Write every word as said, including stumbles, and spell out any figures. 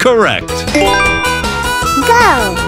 Correct. Go.